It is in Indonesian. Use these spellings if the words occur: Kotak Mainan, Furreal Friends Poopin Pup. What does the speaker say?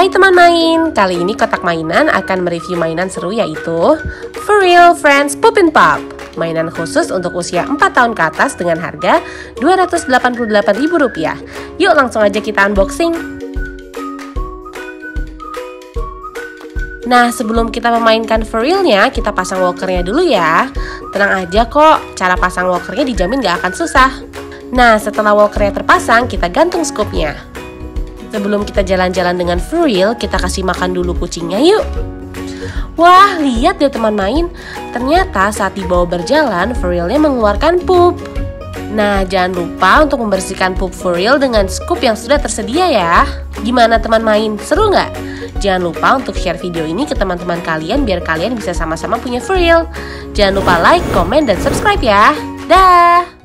Hai teman main, kali ini Kotak Mainan akan mereview mainan seru yaitu Furreal Friends Poopin Pup, mainan khusus untuk usia 4 tahun ke atas dengan harga Rp288.000. Yuk langsung aja kita unboxing. Nah, sebelum kita memainkan Furrealnya, kita pasang walkernya dulu ya. Tenang aja kok, cara pasang walkernya dijamin gak akan susah. Nah, setelah walkernya terpasang, kita gantung scoopnya. Sebelum kita jalan-jalan dengan Furreal, kita kasih makan dulu kucingnya yuk. Wah, lihat deh teman main. Ternyata saat dibawa berjalan, Furrealnya mengeluarkan pup. Nah, jangan lupa untuk membersihkan pup Furreal dengan scoop yang sudah tersedia ya. Gimana teman main, seru nggak? Jangan lupa untuk share video ini ke teman-teman kalian biar kalian bisa sama-sama punya Furreal. Jangan lupa like, komen, dan subscribe ya. Dah.